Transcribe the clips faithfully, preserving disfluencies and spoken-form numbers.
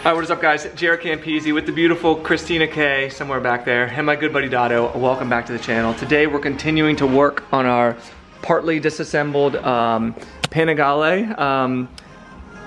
Alright, what is up guys? Jaret Campisi with the beautiful Christina K somewhere back there and my good buddy Dotto. Welcome back to the channel. Today we're continuing to work on our partly disassembled um, Panigale. Um,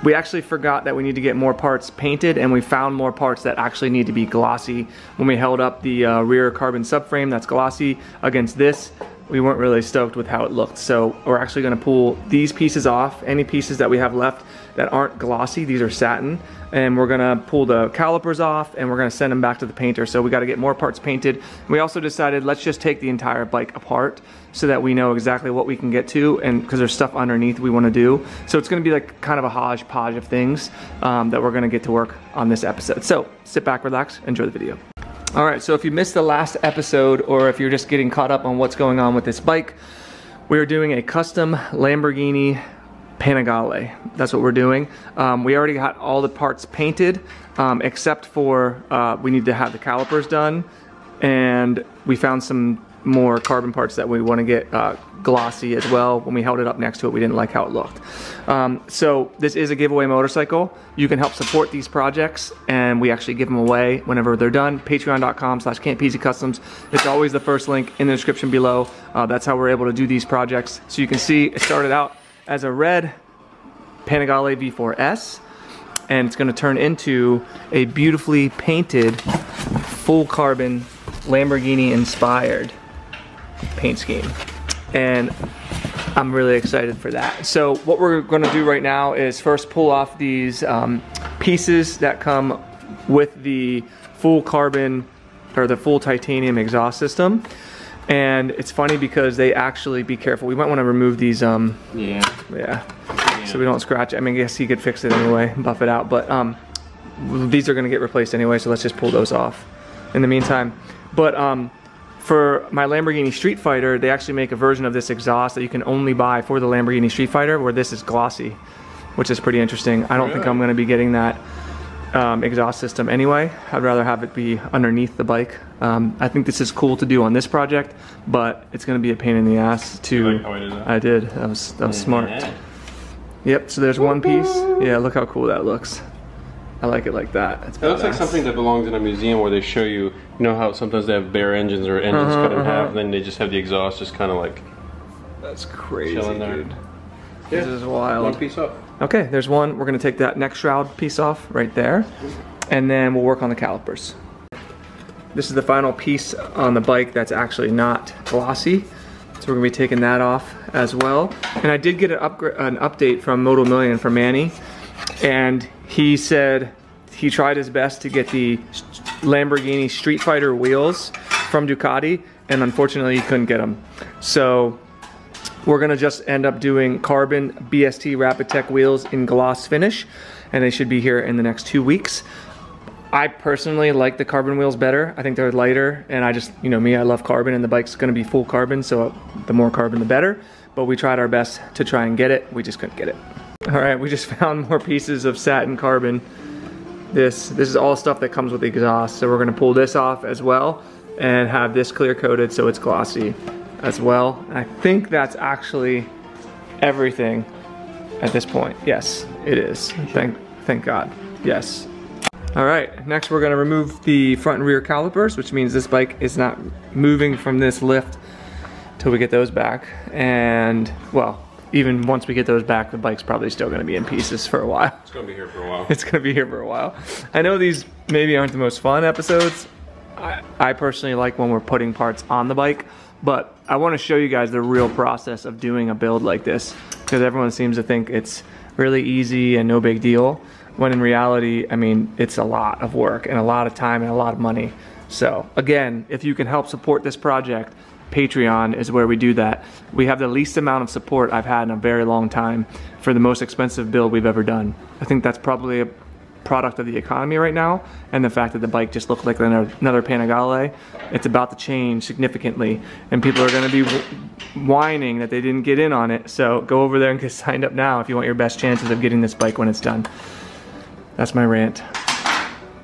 we actually forgot that we need to get more parts painted, and we found more parts that actually need to be glossy. When we held up the uh, rear carbon subframe that's glossy against this, we weren't really stoked with how it looked. So we're actually gonna pull these pieces off, any pieces that we have left that aren't glossy, these are satin, and we're gonna pull the calipers off and we're gonna send them back to the painter. So we gotta get more parts painted. We also decided let's just take the entire bike apart so that we know exactly what we can get to, and because there's stuff underneath we wanna do. So it's gonna be like kind of a hodgepodge of things um, that we're gonna get to work on this episode. So sit back, relax, enjoy the video. All right, so if you missed the last episode, or if you're just getting caught up on what's going on with this bike, we're doing a custom Lamborghini Panigale. That's what we're doing. Um, we already got all the parts painted, um, except for uh, we need to have the calipers done, and we found some more carbon parts that we want to get uh, glossy as well. When we held it up next to it, we didn't like how it looked. Um, so this is a giveaway motorcycle. You can help support these projects, and we actually give them away whenever they're done. Patreon dot com slash Campisi Customs. It's always the first link in the description below. Uh, that's how we're able to do these projects. So you can see it started out as a red Panigale V four S, and it's gonna turn into a beautifully painted, full carbon, Lamborghini inspired paint scheme. And I'm really excited for that. So what we're gonna do right now is first pull off these um, pieces that come with the full carbon, or the full titanium exhaust system. And it's funny because they actually, be careful, we might want to remove these um yeah. yeah yeah so we don't scratch. I mean, I guess he could fix it anyway, buff it out, but um these are going to get replaced anyway, so let's just pull those off in the meantime. But um for my Lamborghini Street Fighter, they actually make a version of this exhaust that you can only buy for the Lamborghini Street Fighter where this is glossy, which is pretty interesting. I don't really think I'm going to be getting that Um, exhaust system anyway. I'd rather have it be underneath the bike. Um, I think this is cool to do on this project, but it's gonna be a pain in the ass to... You like how I did that? I did, that was, that was yeah. smart. Yep, so there's one piece. Yeah, look how cool that looks. I like it like that. It's it looks like something that belongs in a museum where they show you, you know how sometimes they have bare engines or engines uh-huh, cut in uh-huh. half, and then they just have the exhaust just kind of like... That's crazy, dude. There. This yeah. is wild. One piece up. Okay, there's one. We're gonna take that neck shroud piece off right there, and then we'll work on the calipers. This is the final piece on the bike that's actually not glossy, so we're gonna be taking that off as well. And I did get an, an update from Motomillion from Manny, and he said he tried his best to get the Lamborghini Street Fighter wheels from Ducati, and unfortunately he couldn't get them. So we're gonna just end up doing carbon B S T Rapid Tech wheels in gloss finish, and they should be here in the next two weeks. I personally like the carbon wheels better. I think they're lighter, and I just, you know me, I love carbon, and the bike's gonna be full carbon, so the more carbon the better. But we tried our best to try and get it. We just couldn't get it. All right, we just found more pieces of satin carbon. This, this is all stuff that comes with the exhaust, so we're gonna pull this off as well and have this clear coated so it's glossy as well. And I think that's actually everything at this point. Yes, it is. Thank, thank God. Yes. All right, next we're gonna remove the front and rear calipers, which means this bike is not moving from this lift till we get those back. And well, even once we get those back, the bike's probably still gonna be in pieces for a while. It's gonna be here for a while. It's gonna be here for a while. I know these maybe aren't the most fun episodes. I, I personally like when we're putting parts on the bike, but I want to show you guys the real process of doing a build like this, because everyone seems to think it's really easy and no big deal, when in reality, I mean, it's a lot of work and a lot of time and a lot of money. So again, if you can help support this project, Patreon is where we do that. We have the least amount of support I've had in a very long time for the most expensive build we've ever done. I think that's probably a product of the economy right now, and the fact that the bike just looked like another Panigale. It's about to change significantly, and people are going to be whining that they didn't get in on it. So go over there and get signed up now if you want your best chances of getting this bike when it's done. That's my rant.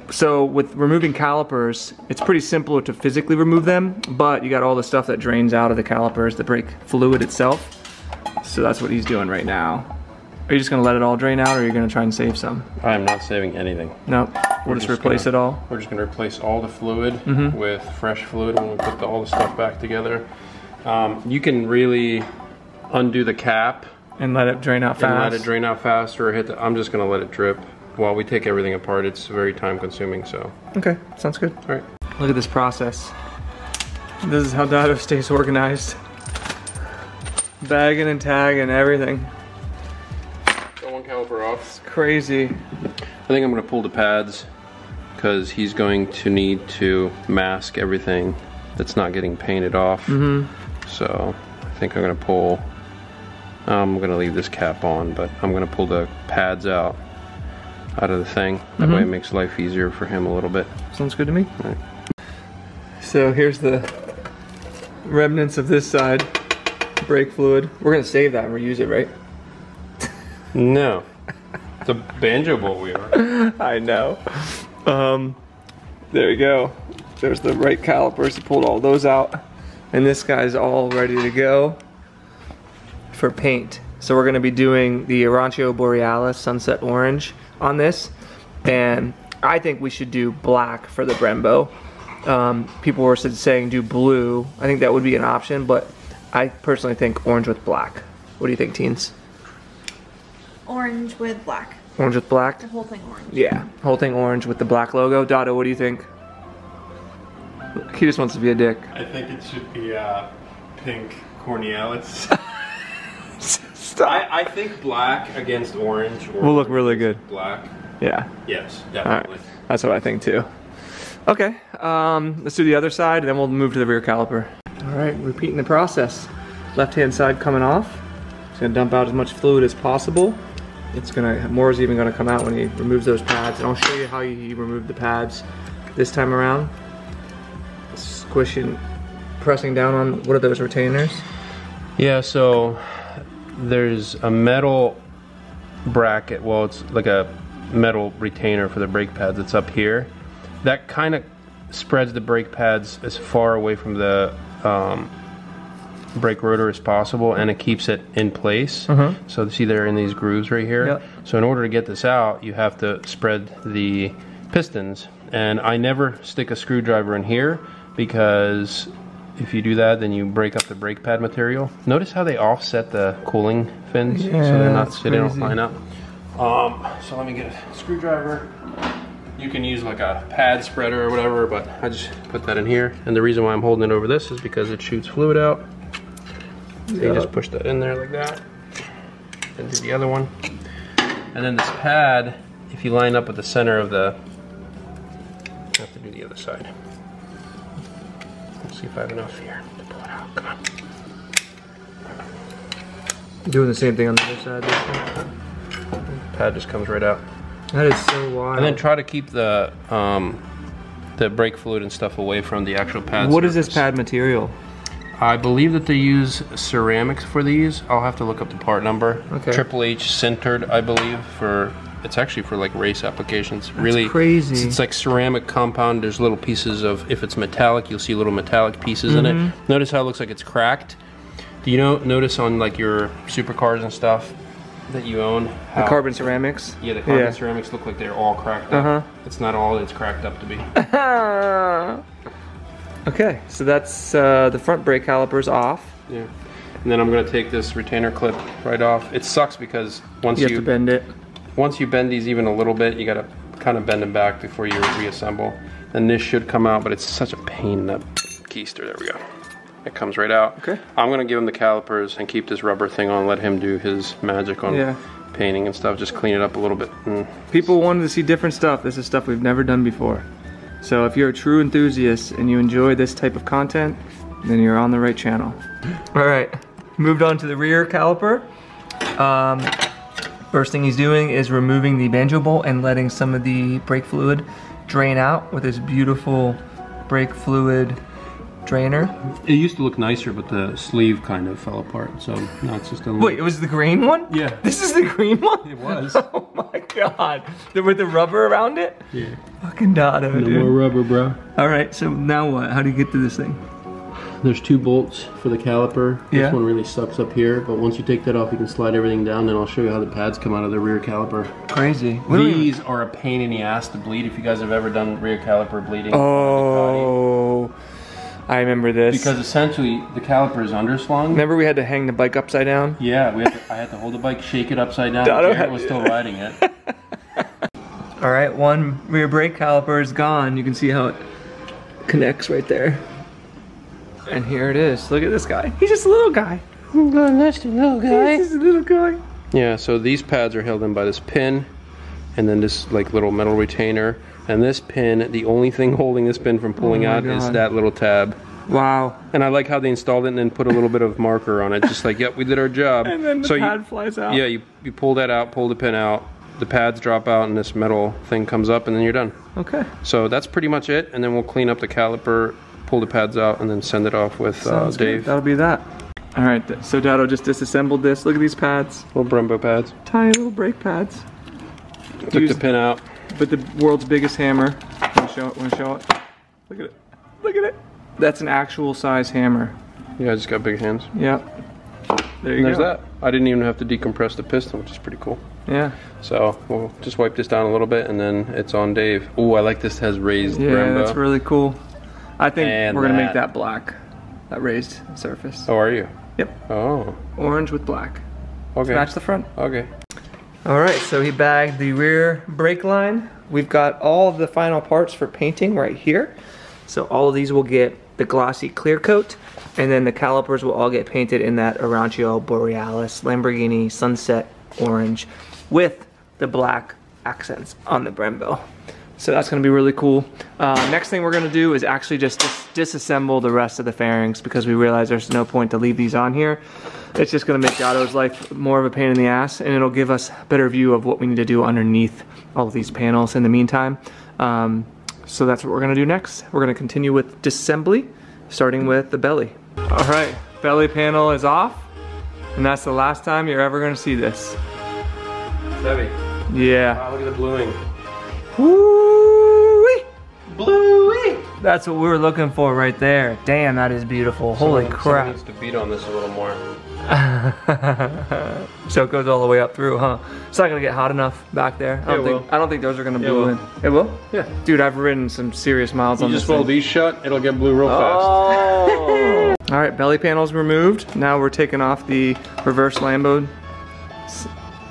So with removing calipers, it's pretty simple to physically remove them, but you got all the stuff that drains out of the calipers, the brake fluid itself. So that's what he's doing right now. Are you just gonna let it all drain out, or are you gonna try and save some? I am not saving anything. No, nope. we'll just, just replace gonna, it all. We're just gonna replace all the fluid mm-hmm. with fresh fluid when we put the, all the stuff back together. Um, you can really undo the cap and let it drain out fast. And let it drain out fast, or hit the, I'm just gonna let it drip while we take everything apart. It's very time consuming, so. Okay, sounds good. All right. Look at this process. This is how Dotto stays organized. Bagging and tagging everything. It's crazy. I think I'm gonna pull the pads because he's going to need to mask everything that's not getting painted off. Mm-hmm. So I think I'm gonna pull, I'm gonna leave this cap on, but I'm gonna pull the pads out out of the thing. That mm-hmm. way it makes life easier for him a little bit. Sounds good to me. All right. So here's the remnants of this side, brake fluid. We're gonna save that and reuse it, right? No. It's a banjo bowl we are. I know. Um, there we go. There's the right calipers. He pulled all those out. And this guy's all ready to go for paint. So we're going to be doing the Arancio Borealis Sunset Orange on this. And I think we should do black for the Brembo. Um, people were saying do blue. I think that would be an option. But I personally think orange with black. What do you think, teens? Orange with black. Orange with black? The whole thing orange. Yeah, whole thing orange with the black logo. Dotto, what do you think? He just wants to be a dick. I think it should be uh, pink cornealis. Stop. I, I think black against orange. Or will look really good. Black. Yeah. Yes, definitely. Right. That's what I think too. Okay, um, let's do the other side, and then we'll move to the rear caliper. All right, repeating the process. Left-hand side coming off. It's gonna dump out as much fluid as possible. It's gonna, more's even gonna come out when he removes those pads. And I'll show you how he removed the pads this time around. Squishing, pressing down on, what are those retainers? Yeah, so there's a metal bracket, well, it's like a metal retainer for the brake pads that's up here. That kind of spreads the brake pads as far away from the um, brake rotor as possible, and it keeps it in place. Mm-hmm. So see, they're in these grooves right here. Yep. So in order to get this out, you have to spread the pistons, and I never stick a screwdriver in here because if you do that, then you break up the brake pad material. Notice how they offset the cooling fins, yeah, so they're not sitting on line up. Um, so let me get a screwdriver. You can use like a pad spreader or whatever, but I just put that in here. And the reason why I'm holding it over this is because it shoots fluid out. So you just push that in there like that, and do the other one. And then this pad, if you line up with the center of the, I have to do the other side. Let's see if I have enough here to pull it out, come on. Doing the same thing on the other side. The pad just comes right out. That is so wild. And then try to keep the, um, the brake fluid and stuff away from the actual pad. What surface. Is this pad material? I believe that they use ceramics for these. I'll have to look up the part number. Okay. Triple H sintered, I believe, for, it's actually for like race applications. That's really crazy. It's, it's like ceramic compound. There's little pieces of, if it's metallic, you'll see little metallic pieces mm-hmm. in it. Notice how it looks like it's cracked. Do you know, notice on like your supercars and stuff that you own? How, the carbon ceramics? Yeah, the carbon yeah. ceramics look like they're all cracked up. Uh-huh. It's not all it's cracked up to be. Okay, so that's uh, the front brake caliper's off. Yeah, and then I'm gonna take this retainer clip right off. It sucks because once you, you have to bend it. Once you bend these even a little bit, you gotta kind of bend them back before you reassemble. And this should come out, but it's such a pain in the keister. There we go. It comes right out. Okay. I'm gonna give him the calipers and keep this rubber thing on. Let him do his magic on yeah. painting and stuff. Just clean it up a little bit. Mm. People wanted to see different stuff. This is stuff we've never done before. So if you're a true enthusiast and you enjoy this type of content, then you're on the right channel. All right, moved on to the rear caliper. Um, first thing he's doing is removing the banjo bolt and letting some of the brake fluid drain out with his beautiful brake fluid drainer. It used to look nicer, but the sleeve kind of fell apart, so now it's just a little... Wait, it was the green one? Yeah. This is the green one? It was. Oh my god. With the rubber around it? Yeah. Fucking Dotto, dude. No more rubber, bro. Alright, so now what? How do you get to this thing? there's two bolts for the caliper. Yeah. This one really sucks up here, but once you take that off, you can slide everything down, and I'll show you how the pads come out of the rear caliper. Crazy. These are a pain in the ass to bleed if you guys have ever done rear caliper bleeding. Oh, I remember this. Because essentially, the caliper is underslung. Remember we had to hang the bike upside down? Yeah, we had to, I had to hold the bike, shake it upside down, Dotto Jaret was still riding it. All right, one rear brake caliper is gone. You can see how it connects right there. And here it is. Look at this guy. He's just a little guy. He's not a nasty little guy. He's just a little guy. Yeah, so these pads are held in by this pin, and then this like little metal retainer. And this pin, the only thing holding this pin from pulling oh out God. is that little tab. Wow. And I like how they installed it and then put a little bit of marker on it. Just like, yep, we did our job. And then the so pad you, flies out. Yeah, you, you pull that out, pull the pin out. The pads drop out and this metal thing comes up and then you're done. Okay. So that's pretty much it. And then we'll clean up the caliper, pull the pads out, and then send it off with uh, Dave. Good. That'll be that. All right, so Dotto just disassembled this. Look at these pads. Little Brembo pads. Tiny little brake pads. Took Use, the pin out. But the world's biggest hammer. Want to show it? Want to show it? Look at it. Look at it. That's an actual size hammer. Yeah, I just got big hands. Yep. There you and go. There's that. I didn't even have to decompress the piston, which is pretty cool. Yeah. So we'll just wipe this down a little bit and then it's on Dave. Oh, I like this has raised yeah, Brembo. Yeah, that's really cool. I think and we're going to make that black. That raised surface. Oh, are you? Yep. Oh. Orange with black. Okay. Match the front. Okay. All right, so he bagged the rear brake line. We've got all of the final parts for painting right here. So all of these will get the glossy clear coat, and then the calipers will all get painted in that Arancio Borealis Lamborghini Sunset Orange with the black accents on the Brembo. So that's gonna be really cool. Uh, next thing we're gonna do is actually just dis disassemble the rest of the fairings because we realize there's no point to leave these on here. It's just gonna make Dotto's life more of a pain in the ass, and it'll give us a better view of what we need to do underneath all of these panels in the meantime. Um, so that's what we're gonna do next. We're gonna continue with disassembly, starting with the belly. All right, belly panel is off, and that's the last time you're ever gonna see this. It's heavy. Yeah. Wow, look at the bluing. Woo-wee! Bluey! That's what we were looking for right there. Damn, that is beautiful. Holy someone, crap. Someone needs to beat on this a little more. So it goes all the way up through, huh? It's not gonna get hot enough back there. I don't, it think, will. I don't think those are gonna blue it in. It will? Yeah. Dude, I've ridden some serious miles you on this. You just roll these shut, it'll get blue real oh. fast. All right, belly panel's removed. Now we're taking off the reverse Lambo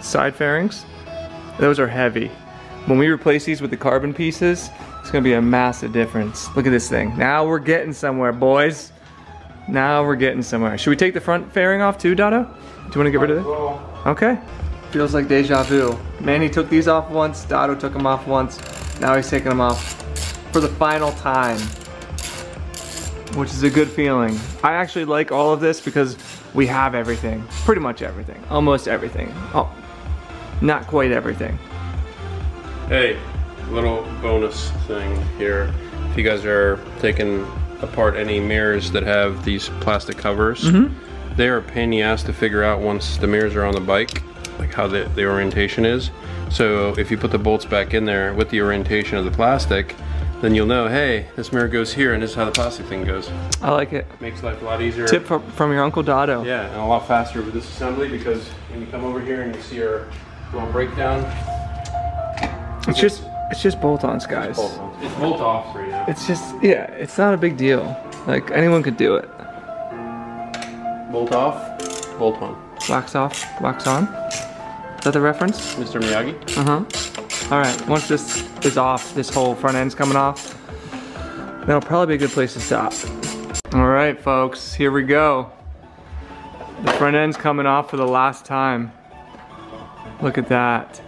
side fairings. Those are heavy. When we replace these with the carbon pieces, it's gonna be a massive difference. Look at this thing. Now we're getting somewhere, boys. Now we're getting somewhere. Should we take the front fairing off too, Dotto? Do you wanna get rid of it? Okay. Feels like deja vu. Manny took these off once, Dotto took them off once. Now he's taking them off for the final time, which is a good feeling. I actually like all of this because we have everything. Pretty much everything, almost everything. Oh, not quite everything. Hey, little bonus thing here. If you guys are taking apart any mirrors that have these plastic covers, mm-hmm. they are a pain in the ass to figure out once the mirrors are on the bike, like how the, the orientation is. So if you put the bolts back in there with the orientation of the plastic, then you'll know, hey, this mirror goes here and this is how the plastic thing goes. I like it. Makes life a lot easier. Tip from, from your Uncle Dotto. Yeah, and a lot faster with this assembly because when you come over here and you see our little breakdown, It's just, it's just bolt-ons, guys. It's bolt-ons. It's bolt-off for you. It's just, yeah, it's not a big deal. Like, anyone could do it. Bolt-off, bolt-on. Wax off, wax on. Is that the reference? Mister Miyagi? Uh-huh. All right, once this is off, this whole front end's coming off, that'll probably be a good place to stop. All right, folks, here we go. The front end's coming off for the last time. Look at that.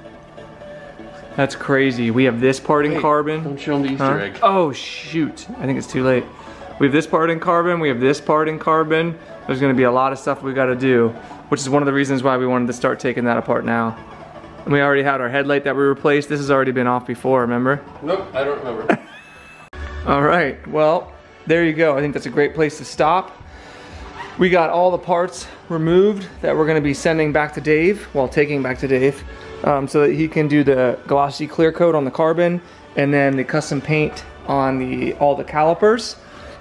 That's crazy. We have this part Wait, in carbon. Don't show them the Easter huh? egg. Oh shoot, I think it's too late. We have this part in carbon, we have this part in carbon. There's gonna be a lot of stuff we gotta do, which is one of the reasons why we wanted to start taking that apart now. And we already had our headlight that we replaced. This has already been off before, remember? Nope, I don't remember. All right, well, there you go. I think that's a great place to stop. We got all the parts removed that we're gonna be sending back to Dave, well, taking back to Dave, um, so that he can do the glossy clear coat on the carbon and then the custom paint on the all the calipers.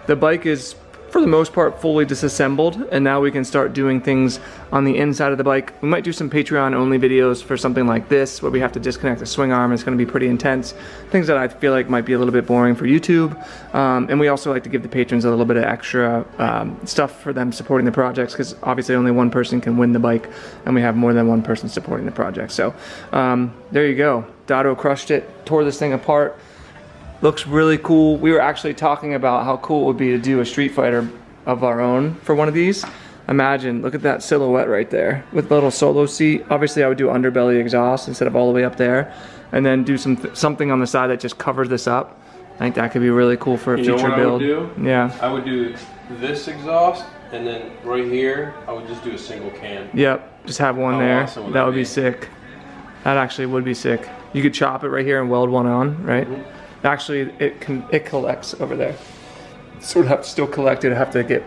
The bike is for the most part fully disassembled, and now we can start doing things on the inside of the bike. We might do some Patreon only videos for something like this where we have to disconnect the swing arm. It's going to be pretty intense, things that I feel like might be a little bit boring for YouTube, um, and we also like to give the patrons a little bit of extra um, stuff for them supporting the projects, because obviously only one person can win the bike and we have more than one person supporting the project. So um, there you go. Dotto crushed it, tore this thing apart. Looks really cool. We were actually talking about how cool it would be to do a Street Fighter of our own for one of these. Imagine, look at that silhouette right there with a little solo seat. Obviously I would do underbelly exhaust instead of all the way up there, and then do some th something on the side that just covers this up. I think that could be really cool for a you future know what build. I would do? Yeah. I would do this exhaust, and then right here I would just do a single cam. Yep, just have one how there. Awesome would that, that would be? be sick. That actually would be sick. You could chop it right here and weld one on, right? Mm-hmm. Actually, it can, it collects over there. Sort of have to still collect it. Have to get.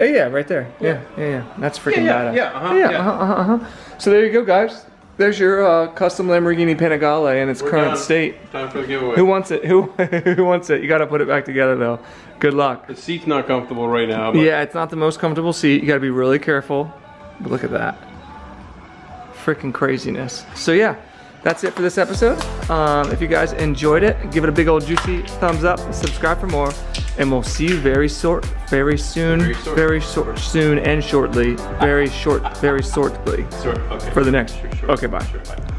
Oh yeah, right there. Yeah, yeah, yeah. yeah. That's freaking yeah, yeah, badass. Yeah, uh-huh, yeah, yeah. Uh-huh, uh-huh. So there you go, guys. There's your uh, custom Lamborghini Panigale in its We're current done. state. Time for the giveaway. Who wants it? Who who wants it? You got to put it back together though. Good luck. The seat's not comfortable right now. But yeah, it's not the most comfortable seat. You got to be really careful. But look at that. Freaking craziness. So yeah. That's it for this episode. Um, if you guys enjoyed it, give it a big old juicy thumbs up, subscribe for more, and we'll see you very sort, very soon, very sort, very sort soon, and shortly, very short, very sortly, sort, okay. for the next. Sure, sure. Okay, bye. Sure, bye.